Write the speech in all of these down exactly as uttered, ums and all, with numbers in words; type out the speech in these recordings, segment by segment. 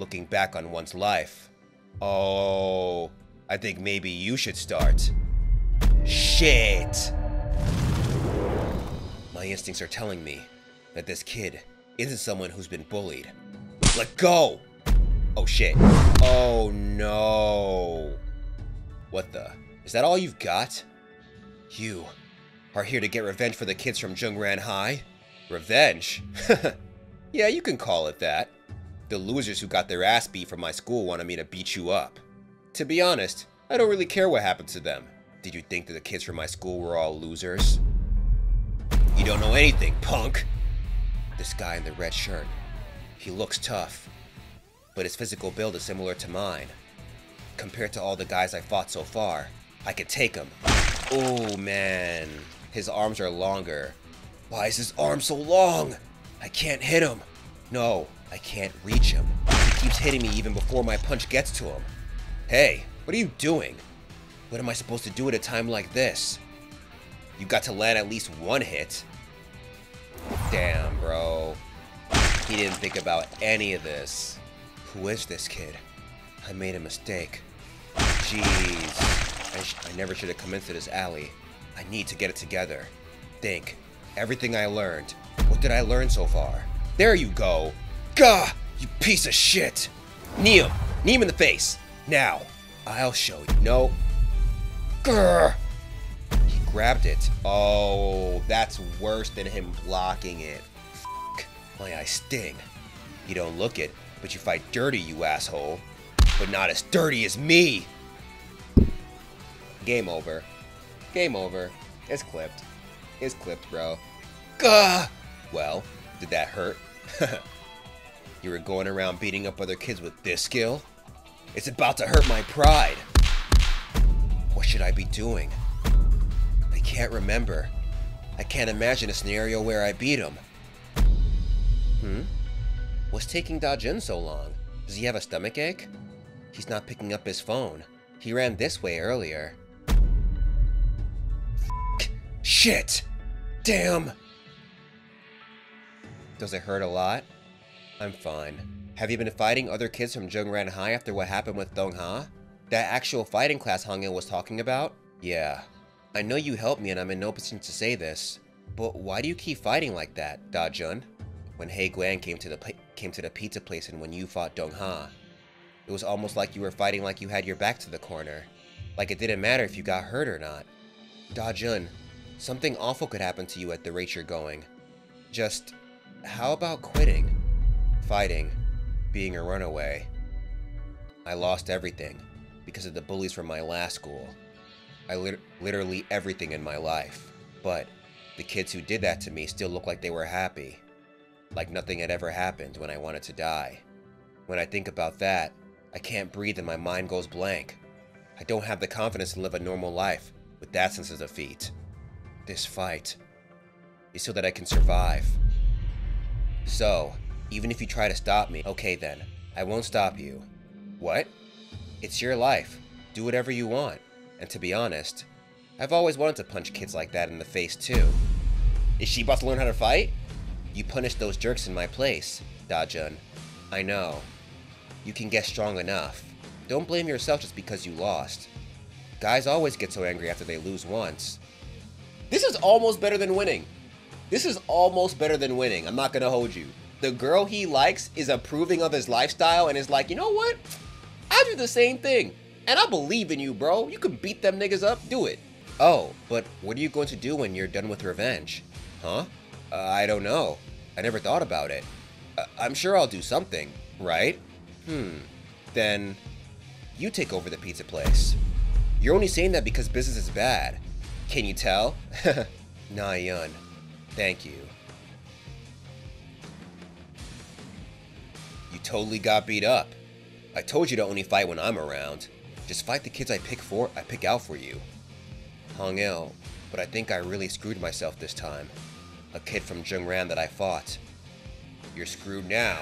looking back on one's life. Oh, I think maybe you should start. Shit! My instincts are telling me that this kid isn't someone who's been bullied. Let go! Oh shit. Oh no. What the? Is that all you've got? You are here to get revenge for the kids from Jungran High? Revenge? Yeah, you can call it that. The losers who got their ass beat from my school wanted me to beat you up. To be honest, I don't really care what happened to them. Did you think that the kids from my school were all losers? You don't know anything, punk! This guy in the red shirt, he looks tough, but his physical build is similar to mine. Compared to all the guys I fought so far, I could take him. Oh man, his arms are longer. Why is his arm so long? I can't hit him. No, I can't reach him. He keeps hitting me even before my punch gets to him. Hey, what are you doing? What am I supposed to do at a time like this? You got to land at least one hit. Damn, bro. He didn't think about any of this. Who is this kid? I made a mistake. Jeez. I, sh I never should have come into this alley. I need to get it together. Think. Everything I learned. What did I learn so far? There you go. Gah! You piece of shit! Knee him! Knee him in the face! Now! I'll show you. No. Grr! He grabbed it. Oh, that's worse than him blocking it. F***. My eyes sting. You don't look it, but you fight dirty, you asshole. But not as dirty as me! Game over. Game over. It's clipped. It's clipped, bro. Gah! Well, did that hurt? You were going around beating up other kids with this skill? It's about to hurt my pride! What should I be doing? I can't remember. I can't imagine a scenario where I beat him. Hmm? What's taking Dajun so long? Does he have a stomach ache? He's not picking up his phone. He ran this way earlier. F***. Shit! Damn! Does it hurt a lot? I'm fine. Have you been fighting other kids from Jungran High after what happened with Dong-ha? That actual fighting class Hong Il was talking about? Yeah. I know you helped me and I'm in no position to say this, but why do you keep fighting like that, Dajun? When Hei Guan came to the came to the pizza place and when you fought Dong-ha, it was almost like you were fighting like you had your back to the corner. Like it didn't matter if you got hurt or not. Dajun, something awful could happen to you at the rate you're going. Just, how about quitting? Fighting. Being a runaway. I lost everything because of the bullies from my last school. I lit literally everything in my life. But the kids who did that to me still look like they were happy. Like nothing had ever happened when I wanted to die. When I think about that, I can't breathe and my mind goes blank. I don't have the confidence to live a normal life with that sense of defeat. This fight is so that I can survive. So, even if you try to stop me, okay then, I won't stop you. What? It's your life. Do whatever you want. And to be honest, I've always wanted to punch kids like that in the face too. Is she about to learn how to fight? You punished those jerks in my place, Dajun. I know. You can get strong enough. Don't blame yourself just because you lost. Guys always get so angry after they lose once. This is almost better than winning. This is almost better than winning. I'm not gonna hold you. The girl he likes is approving of his lifestyle and is like, you know what? I do the same thing. And I believe in you, bro. You can beat them niggas up. Do it. Oh, but what are you going to do when you're done with revenge? Huh? Uh, I don't know. I never thought about it. Uh, I'm sure I'll do something, right? Hmm, then you take over the pizza place. You're only saying that because business is bad. Can you tell? Nayeon, thank you. You totally got beat up. I told you to only fight when I'm around. Just fight the kids I pick for. I pick out for you. Hong Il, but I think I really screwed myself this time. A kid from Jungran that I fought. You're screwed now.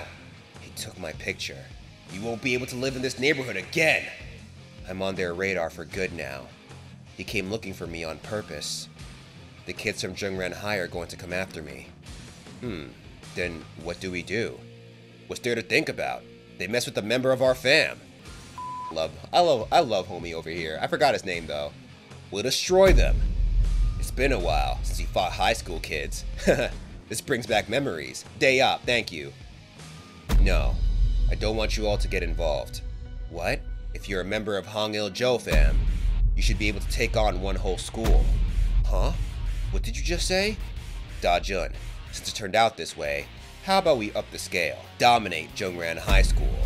He took my picture. You won't be able to live in this neighborhood again! I'm on their radar for good now. He came looking for me on purpose. The kids from Jungran High are going to come after me. Hmm, then what do we do? What's there to think about? They mess with a member of our fam. Love, I love, I love homie over here. I forgot his name though. We'll destroy them. It's been a while since he fought high school kids. This brings back memories. Day up, thank you. No, I don't want you all to get involved. What? If you're a member of Hong Il Jo fam, you should be able to take on one whole school. Huh? What did you just say? Dajun, since it turned out this way, how about we up the scale? Dominate Jungran High School.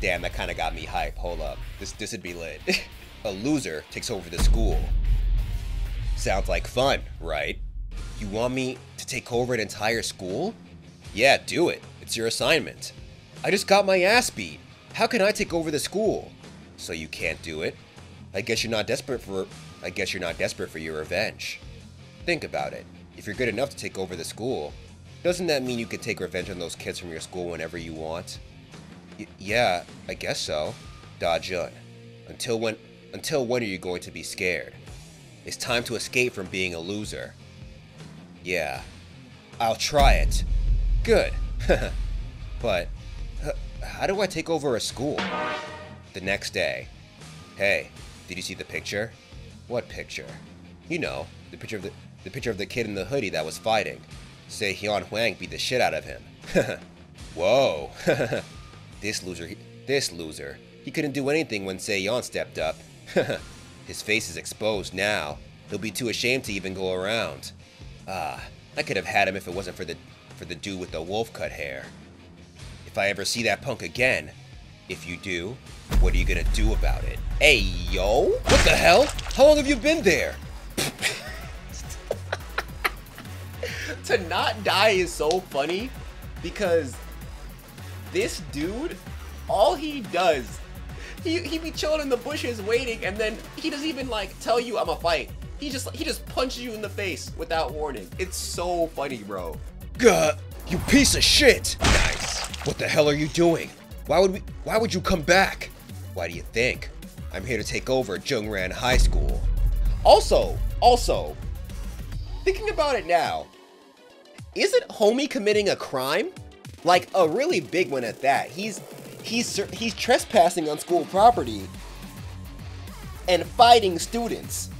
Damn, that kinda got me hype. Hold up. This this'd be lit. A loser takes over the school. Sounds like fun, right? You want me to take over an entire school? Yeah, do it. It's your assignment. I just got my ass beat. How can I take over the school? So you can't do it? I guess you're not desperate for I guess you're not desperate for your revenge. Think about it. If you're good enough to take over the school, doesn't that mean you can take revenge on those kids from your school whenever you want? Y yeah, I guess so. Dajun, until when until when are you going to be scared? It's time to escape from being a loser. Yeah, I'll try it. Good. But how do I take over a school? The next day. Hey, did you see the picture? What picture? You know, the picture of the the picture of the kid in the hoodie that was fighting. Sehyun Hwang beat the shit out of him. Whoa. This loser, this loser. He couldn't do anything when Sehyun stepped up. His face is exposed now. He'll be too ashamed to even go around. Ah, I could have had him if it wasn't for the for the dude with the wolf cut hair. If I ever see that punk again, if you do, what are you gonna do about it? Hey, yo! What the hell? How long have you been there? To not die is so funny because this dude, all he does, he, he be chilling in the bushes waiting, and then he doesn't even like tell you I'm a fight. He just he just punches you in the face without warning. It's so funny, bro. Gah, you piece of shit. Nice. What the hell are you doing? Why would we why would you come back? Why do you think? I'm here to take over Jungran High School. Also, also, thinking about it now, isn't homie committing a crime? Like a really big one at that. He's he's he's trespassing on school property and fighting students.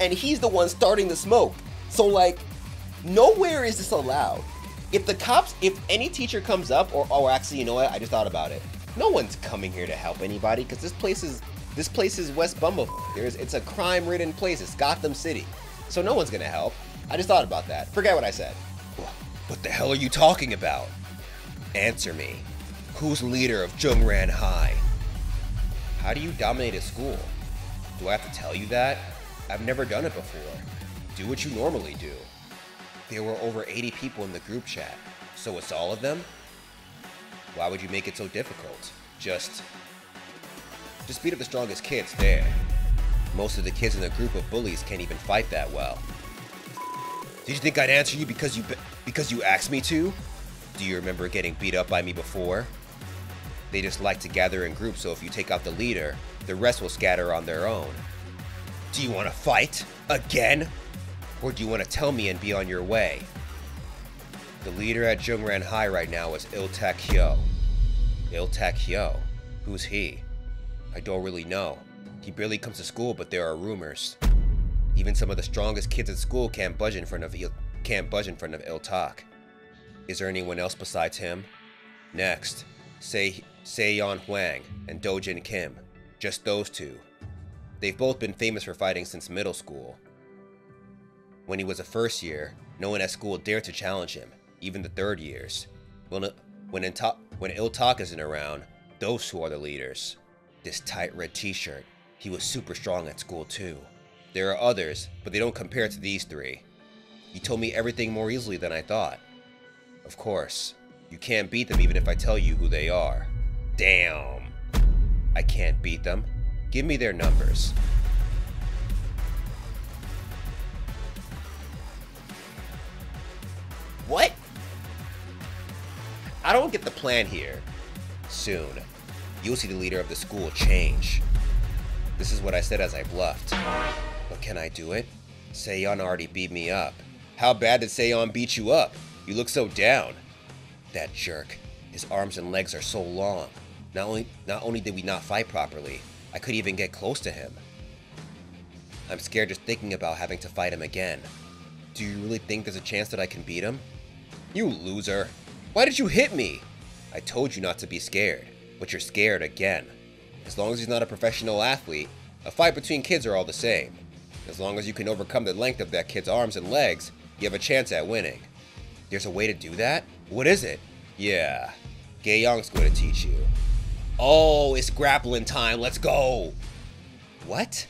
And he's the one starting the smoke. So like, nowhere is this allowed. If the cops, if any teacher comes up, or oh, actually, you know what? I just thought about it. No one's coming here to help anybody because this place is this place is West Bumblefuck. There's it's a crime-ridden place. It's Gotham City, so no one's gonna help. I just thought about that. Forget what I said. What the hell are you talking about? Answer me. Who's leader of Jungran High? How do you dominate a school? Do I have to tell you that? I've never done it before. Do what you normally do. There were over eighty people in the group chat, so it's all of them? Why would you make it so difficult? Just... Just beat up the strongest kids there. Most of the kids in the group of bullies can't even fight that well. Did you think I'd answer you because you because you asked me to? Do you remember getting beat up by me before? They just like to gather in groups, so if you take out the leader, the rest will scatter on their own. Do you want to fight? Again? Or do you want to tell me and be on your way? The leader at Jungran High right now is Il Tak Hyo. Il Tak Hyo? Who's he? I don't really know. He barely comes to school, but there are rumors. Even some of the strongest kids at school can't budge in front of Il, can't budge in front of Il Tak. Is there anyone else besides him? Next, Se Sehyun Hwang and Dojin Kim. Just those two. They've both been famous for fighting since middle school. When he was a first year, no one at school dared to challenge him, even the third years. When, when, when Il Tak isn't around, those who are the leaders. This tight red t-shirt, he was super strong at school too. There are others, but they don't compare to these three. You told me everything more easily than I thought. Of course, you can't beat them even if I tell you who they are. Damn. I can't beat them. Give me their numbers. What? I don't get the plan here. Soon, you'll see the leader of the school change. This is what I said as I bluffed. But can I do it? Seyon already beat me up. How bad did Seyon beat you up? You look so down. That jerk. His arms and legs are so long. Not only, not only did we not fight properly, I couldn't even get close to him. I'm scared just thinking about having to fight him again. Do you really think there's a chance that I can beat him? You loser! Why did you hit me? I told you not to be scared, but you're scared again. As long as he's not a professional athlete, a fight between kids are all the same. As long as you can overcome the length of that kid's arms and legs, you have a chance at winning. There's a way to do that? What is it? Yeah, Gae Young's going to teach you. Oh, it's grappling time, let's go! What?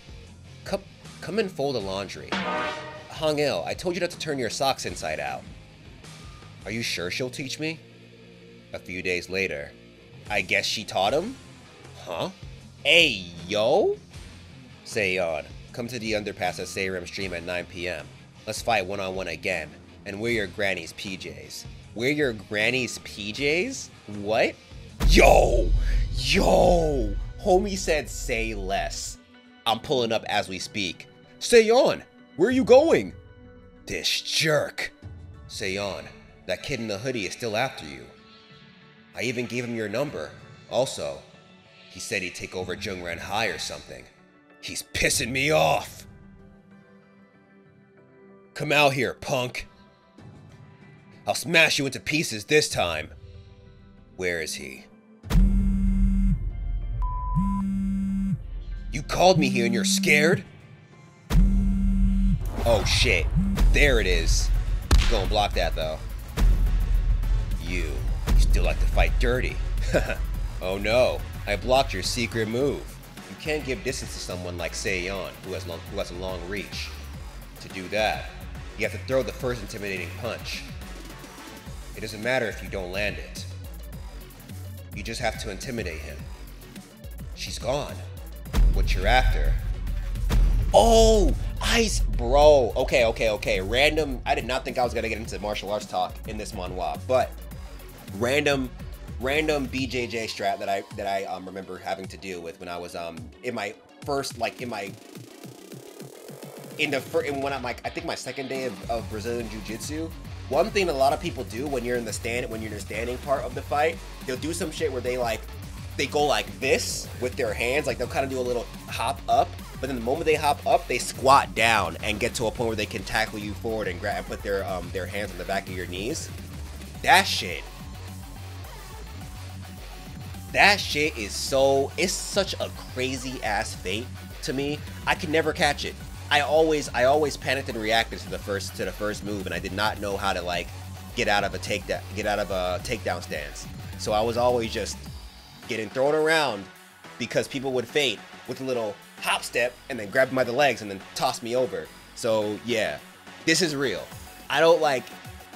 Come, come and fold the laundry. Hong Il, I told you not to turn your socks inside out. Are you sure she'll teach me? A few days later, I guess she taught him? Huh? Hey, yo? Sehyun, come to the underpass at Seirim Stream at nine p m Let's fight one-on-one again, and wear your granny's P Js. Wear your granny's P Js? What? Yo! Yo! Homie said say less. I'm pulling up as we speak. Sehyun, where are you going? This jerk. Sehyun, that kid in the hoodie is still after you. I even gave him your number. Also, he said he'd take over Jungran High or something. He's pissing me off! Come out here, punk! I'll smash you into pieces this time! Where is he? You called me here and you're scared? Oh shit, there it is. You gonna block that though. You, you still like to fight dirty. Oh no, I blocked your secret move. You can't give distance to someone like Sehyun, who has, long, who has a long reach. To do that, you have to throw the first intimidating punch. It doesn't matter if you don't land it. You just have to intimidate him. She's gone. What you're after? Oh, ice, bro. Okay, okay, okay. Random. I did not think I was gonna get into martial arts talk in this manhwa, but random. Random B J J strat that I that I um, remember having to deal with when I was um in my first like in my in the first in when I'm like I think my second day of, of Brazilian Jiu-Jitsu. One thing that a lot of people do when you're in the stand when you're in the standing part of the fight, they'll do some shit where they like they go like this with their hands, like they'll kind of do a little hop up, but then the moment they hop up, they squat down and get to a point where they can tackle you forward and grab and put their um their hands on the back of your knees. That shit. That shit is so, it's such a crazy ass feint to me. I could never catch it. I always, I always panicked and reacted to the first, to the first move, and I did not know how to like get out of a takedown, get out of a takedown stance. So I was always just getting thrown around because people would feint with a little hop step and then grab me by the legs and then toss me over. So yeah, this is real. I don't like,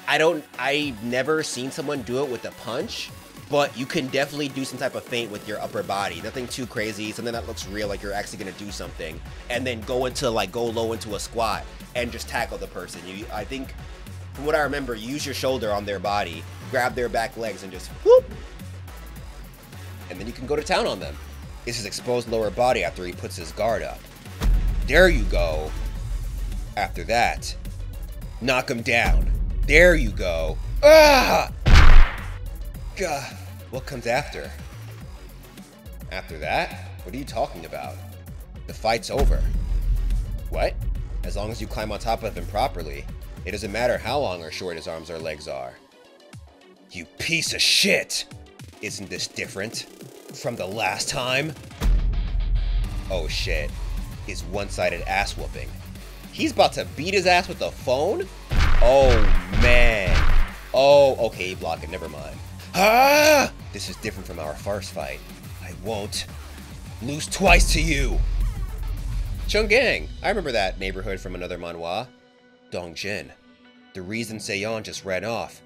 I don't, I've never seen someone do it with a punch. But you can definitely do some type of feint with your upper body. Nothing too crazy, something that looks real, like you're actually gonna do something. And then go into like, go low into a squat and just tackle the person. You, I think, from what I remember, you use your shoulder on their body, grab their back legs and just whoop. And then you can go to town on them. It's his exposed lower body after he puts his guard up. There you go. After that, knock him down. There you go. Ah! Uh, what comes after? After that? What are you talking about? The fight's over. What? As long as you climb on top of him properly, it doesn't matter how long or short his arms or legs are. You piece of shit! Isn't this different from the last time? Oh shit. His one-sided ass whooping. He's about to beat his ass with a phone? Oh man. Oh, okay, block it, never mind. Ah! This is different from our first fight. I won't lose twice to you. Chunggang, I remember that neighborhood from another manhwa. Dong Jin, the reason Sehyun just ran off,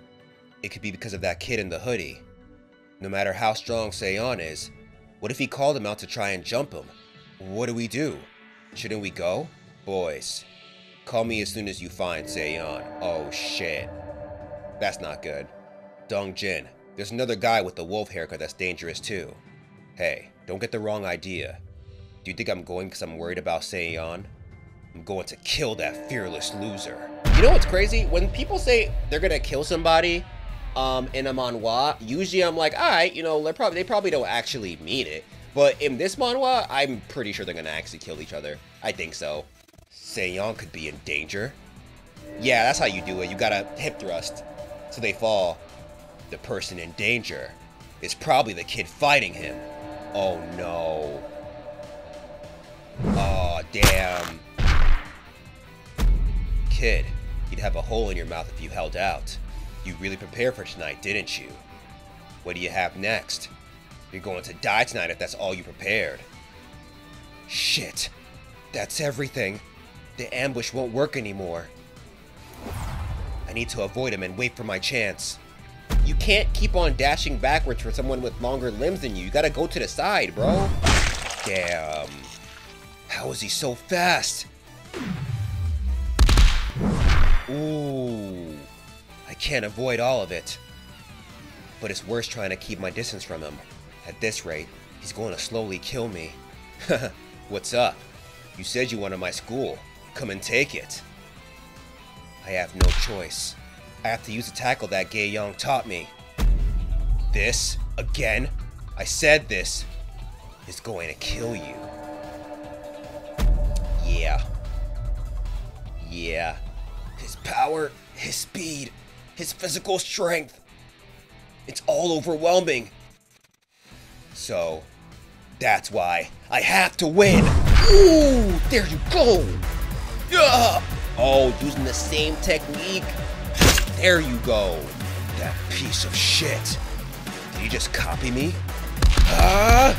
it could be because of that kid in the hoodie. No matter how strong Sehyun is, what if he called him out to try and jump him? What do we do? Shouldn't we go? Boys, call me as soon as you find Sehyun. Oh shit. That's not good. Dong Jin. There's another guy with the wolf haircut that's dangerous too. Hey, don't get the wrong idea. Do you think I'm going because I'm worried about Sehyun? I'm going to kill that fearless loser. You know what's crazy? When people say they're gonna kill somebody, um, in a manhwa, usually I'm like, all right, you know, they probably they probably don't actually mean it. But in this manhwa, I'm pretty sure they're gonna actually kill each other. I think so. Sehyun could be in danger. Yeah, that's how you do it. You gotta hip thrust so they fall. The person in danger is probably the kid fighting him. Oh no. Oh damn. Kid, you'd have a hole in your mouth if you held out. You really prepared for tonight, didn't you? What do you have next? You're going to die tonight if that's all you prepared. Shit. That's everything. The ambush won't work anymore. I need to avoid him and wait for my chance. You can't keep on dashing backwards for someone with longer limbs than you. You gotta go to the side, bro. Damn. How is he so fast? Ooh. I can't avoid all of it. But it's worse trying to keep my distance from him. At this rate, he's going to slowly kill me. What's up? You said you wanted my school. Come and take it. I have no choice. I have to use the tackle that Gae Young taught me. This, again, I said this, is going to kill you. Yeah. Yeah. His power, his speed, his physical strength. It's all overwhelming. So, that's why I have to win. Ooh, there you go. Yeah. Oh, using the same technique. There you go. That piece of shit. Did you just copy me? Huh?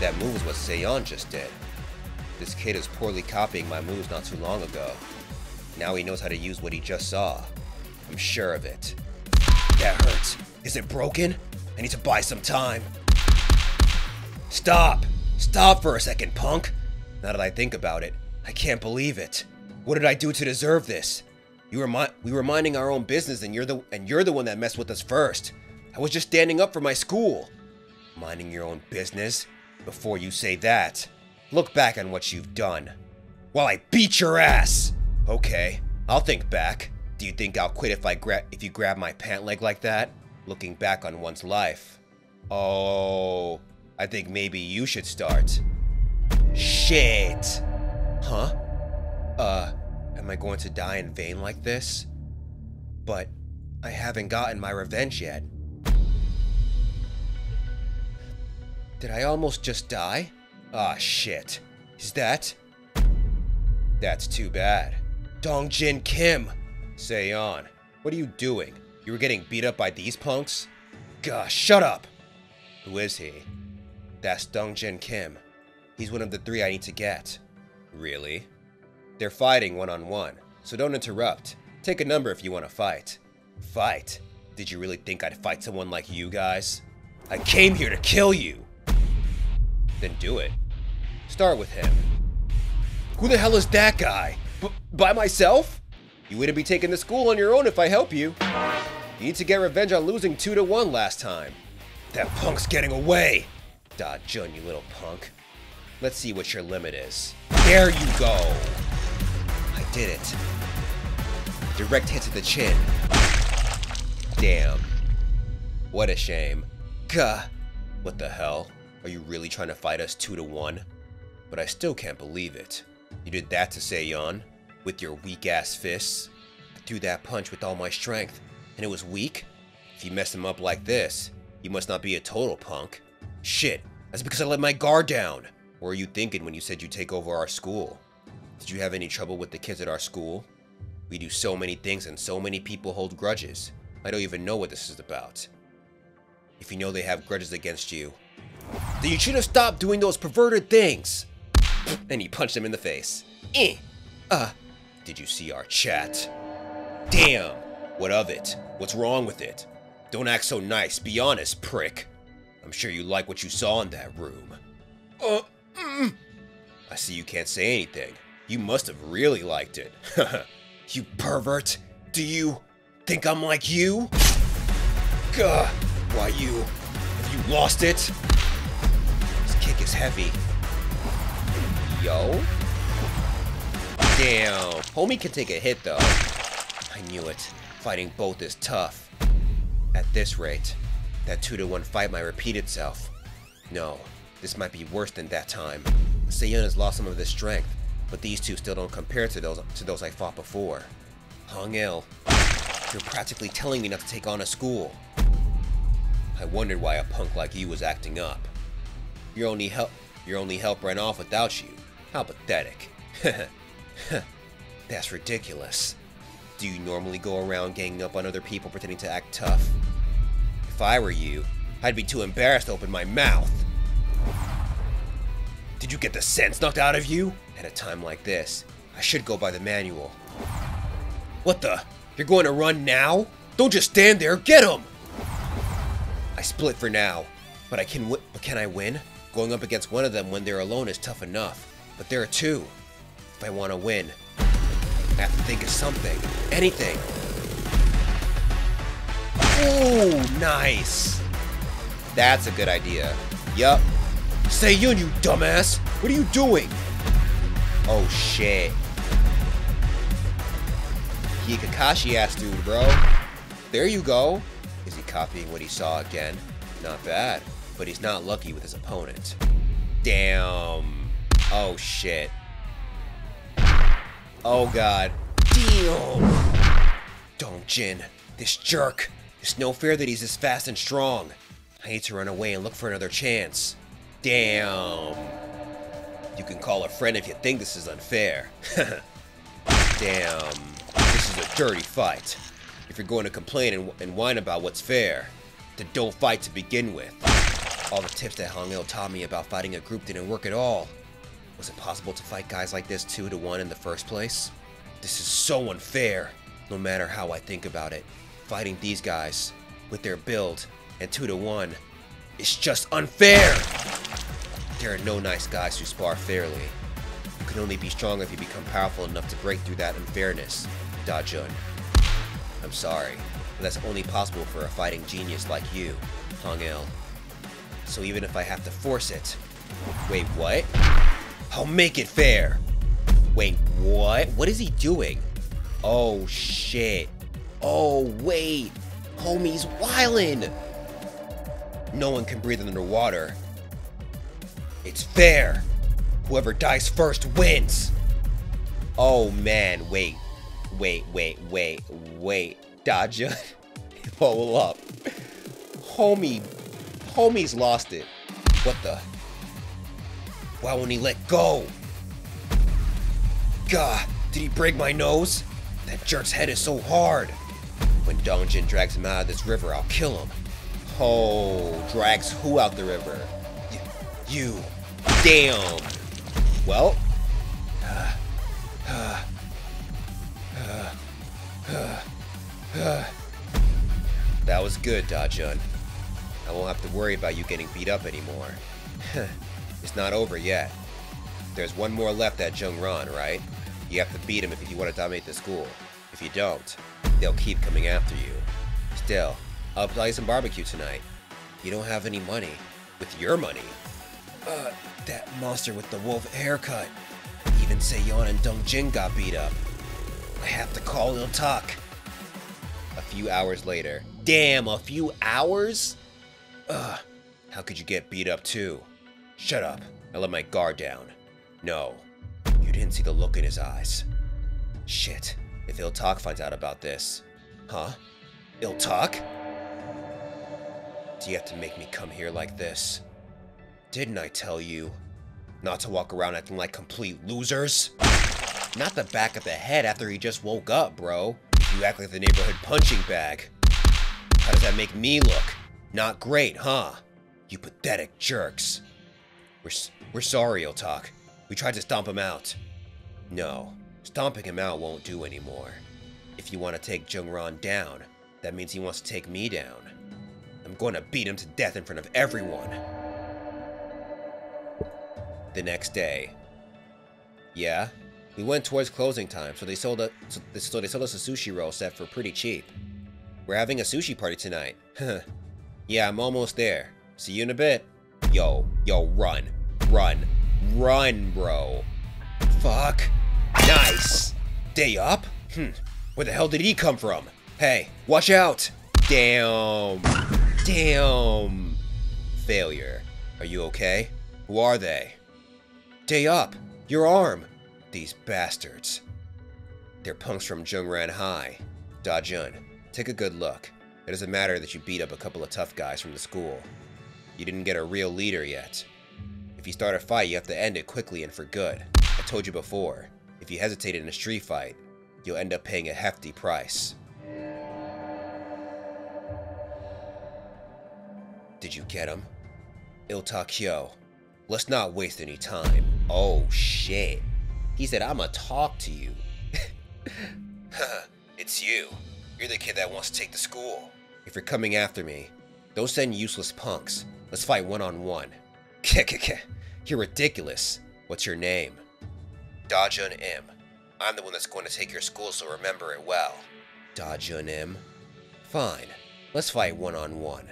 That move was what Sehyun just did. This kid is poorly copying my moves not too long ago. Now he knows how to use what he just saw. I'm sure of it. That hurts. Is it broken? I need to buy some time. Stop! Stop for a second, punk! Now that I think about it, I can't believe it. What did I do to deserve this? You were mi- we were minding our own business, and you're the and you're the one that messed with us first. I was just standing up for my school. Minding your own business? Before you say that, look back on what you've done. While I beat your ass. Okay, I'll think back. Do you think I'll quit if I grab if you grab my pant leg like that? Looking back on one's life. Oh, I think maybe you should start. Shit. Huh? Uh. Am I going to die in vain like this? But I haven't gotten my revenge yet. Did I almost just die? Ah, shit. Is that? That's too bad. Dong Jin Kim! Sehyun, what are you doing? You were getting beat up by these punks? Gosh, shut up! Who is he? That's Dong Jin Kim. He's one of the three I need to get. Really? They're fighting one-on-one, so don't interrupt. Take a number if you want to fight. Fight? Did you really think I'd fight someone like you guys? I came here to kill you! Then do it. Start with him. Who the hell is that guy? B- by myself? You wouldn't be taking the school on your own if I help you. You need to get revenge on losing two to one last time. That punk's getting away! Dajun, you little punk. Let's see what your limit is. There you go! Did it. Direct hit to the chin. Damn. What a shame. Gah. What the hell? Are you really trying to fight us two to one? But I still can't believe it. You did that to Sehyun? With your weak-ass fists? I threw that punch with all my strength, and it was weak? If you mess him up like this, you must not be a total punk. Shit, that's because I let my guard down. What were you thinking when you said you'd take over our school? Did you have any trouble with the kids at our school? We do so many things and so many people hold grudges. I don't even know what this is about. If you know they have grudges against you, then you should have stopped doing those perverted things. And he punched him in the face. Eh. Uh, did you see our chat? Damn. What of it? What's wrong with it? Don't act so nice. Be honest, prick. I'm sure you like what you saw in that room. Uh, mm. I see you can't say anything. You must have really liked it. You pervert! Do you think I'm like you? Gah! Why you? Have you lost it? This kick is heavy. Yo? Damn! Homie can take a hit though. I knew it. Fighting both is tough. At this rate, that two to one fight might repeat itself. No, this might be worse than that time. Sehyun has lost some of his strength, but these two still don't compare to those to those I fought before. Hong Il, you're practically telling me not to take on a school. I wondered why a punk like you was acting up. Your only help, your only help ran off without you. How pathetic. That's ridiculous. Do you normally go around ganging up on other people pretending to act tough? If I were you, I'd be too embarrassed to open my mouth. Did you get the sense knocked out of you? At a time like this, I should go by the manual. What the? You're going to run now? Don't just stand there, get him! I split for now, but I can w- but can I win? Going up against one of them when they're alone is tough enough, but there are two. If I want to win, I have to think of something, anything. Oh, nice. That's a good idea. Yup. Sehyun, you dumbass! What are you doing? Oh shit. He Kakashi ass dude, bro. There you go. Is he copying what he saw again? Not bad, but he's not lucky with his opponent. Damn. Oh shit. Oh god. Damn. Dong-jin, this jerk. It's no fair that he's this fast and strong. I need to run away and look for another chance. Damn. You can call a friend if you think this is unfair. Damn. This is a dirty fight. If you're going to complain and, and whine about what's fair, then don't fight to begin with. All the tips that Hong Il taught me about fighting a group didn't work at all. Was it possible to fight guys like this two to one in the first place? This is so unfair. No matter how I think about it, fighting these guys with their build and two to one, it's just unfair. There are no nice guys who spar fairly. You can only be strong if you become powerful enough to break through that unfairness, Dajun. I'm sorry, but that's only possible for a fighting genius like you, Hong Il. So even if I have to force it... Wait, what? I'll make it fair! Wait, what? What is he doing? Oh, shit. Oh, wait! Homie's wildin'! No one can breathe underwater. It's fair. Whoever dies first wins. Oh man, wait, wait, wait, wait, wait, Dajun, hold up, homie, homie's lost it. What the? Why won't he let go? God, did he break my nose? That jerk's head is so hard. When Dong-jin drags him out of this river, I'll kill him. Oh, drags who out the river? Y you. Damn. Well. Uh, uh, uh, uh, uh. That was good, Dajun. I won't have to worry about you getting beat up anymore. It's not over yet. There's one more left at Jungran, right? You have to beat him if you want to dominate the school. If you don't, they'll keep coming after you. Still, I'll play some barbecue tonight. You don't have any money. With your money. Uh, that monster with the wolf haircut. Even Sehyun and Dong-jin got beat up. I have to call Il Tak. A few hours later. Damn, a few hours? Ugh, how could you get beat up too? Shut up, I let my guard down. No, you didn't see the look in his eyes. Shit, if Il Tak finds out about this. Huh? Il Tak? Do you have to make me come here like this? Didn't I tell you not to walk around acting like complete losers? Not the back of the head after he just woke up, bro. You act like the neighborhood punching bag. How does that make me look? Not great, huh? You pathetic jerks. We're, we're sorry, Il Tak. We tried to stomp him out. No, stomping him out won't do anymore. If you want to take Jungran down, that means he wants to take me down. I'm going to beat him to death in front of everyone. The next day. Yeah, we went towards closing time, so they sold us. So, so they sold us a sushi roll set for pretty cheap. We're having a sushi party tonight. Huh? Yeah, I'm almost there. See you in a bit. Yo, yo, run, run, run, bro. Fuck. Nice. Day up? Hmm. Where the hell did he come from? Hey, watch out. Damn. Damn. Failure. Are you okay? Who are they? Day up. Your arm. These bastards. They're punks from Jungran High. Dajun, take a good look. It doesn't matter that you beat up a couple of tough guys from the school. You didn't get a real leader yet. If you start a fight, you have to end it quickly and for good. I told you before, if you hesitate in a street fight, you'll end up paying a hefty price. Did you get him? Il Tak Hyo, let's not waste any time. Oh shit. He said, I'ma talk to you. It's you. You're the kid that wants to take the school. If you're coming after me, don't send useless punks. Let's fight one-on-one. You're ridiculous. What's your name? Dajun Im. I'm the one that's going to take your school, so remember it well. Dajun Im? Fine. Let's fight one-on-one.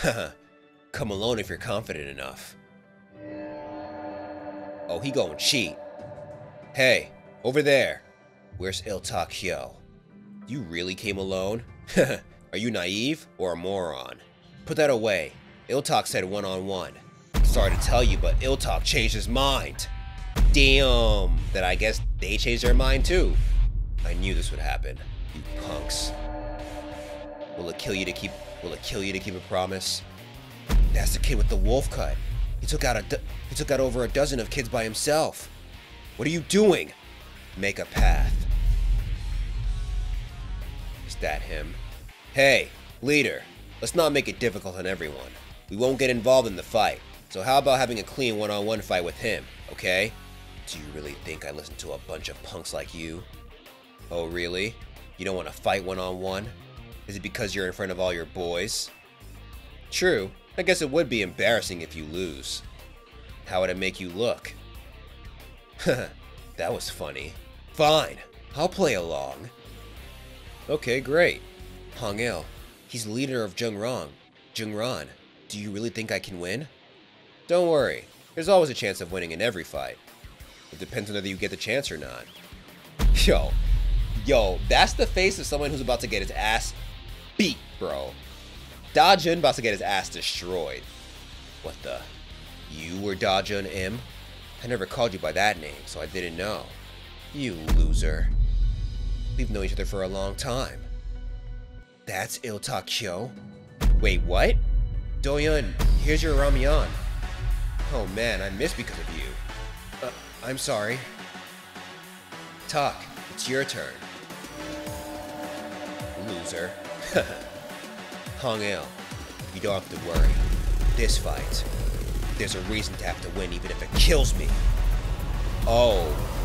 Haha. Come alone if you're confident enough. Oh, he gonna cheat. Hey, over there. Where's Il Tak Hyo? You really came alone? Are you naive or a moron? Put that away. Il Tak said one-on-one. Sorry to tell you, but Il Tak changed his mind. Damn. Then I guess they changed their mind too. I knew this would happen. You punks. Will it kill you to keep? Will it kill you to keep a promise? That's the kid with the wolf cut. He took out a. Do he took out over a dozen of kids by himself. What are you doing? Make a path. Is that him? Hey, leader, let's not make it difficult on everyone. We won't get involved in the fight, so how about having a clean one-on-one fight with him, okay? Do you really think I listen to a bunch of punks like you? Oh, really? You don't want to fight one-on-one? Is it because you're in front of all your boys? True, I guess it would be embarrassing if you lose. How would it make you look? Haha, that was funny. Fine, I'll play along. Okay, great. Hong Il, he's the leader of Jungran. Jungran, do you really think I can win? Don't worry, there's always a chance of winning in every fight. It depends on whether you get the chance or not. Yo, yo, that's the face of someone who's about to get his ass beat, bro. Dajun about to get his ass destroyed. What the? You were Dajun Im? I never called you by that name, so I didn't know. You loser. We've known each other for a long time. That's Il Tak Hyo? Wait, what? Doyun, here's your ramyeon. Oh man, I missed because of you. Uh, I'm sorry. Tak, it's your turn. Loser. Hong Il, you don't have to worry. This fight, there's a reason to have to win even if it kills me. Oh.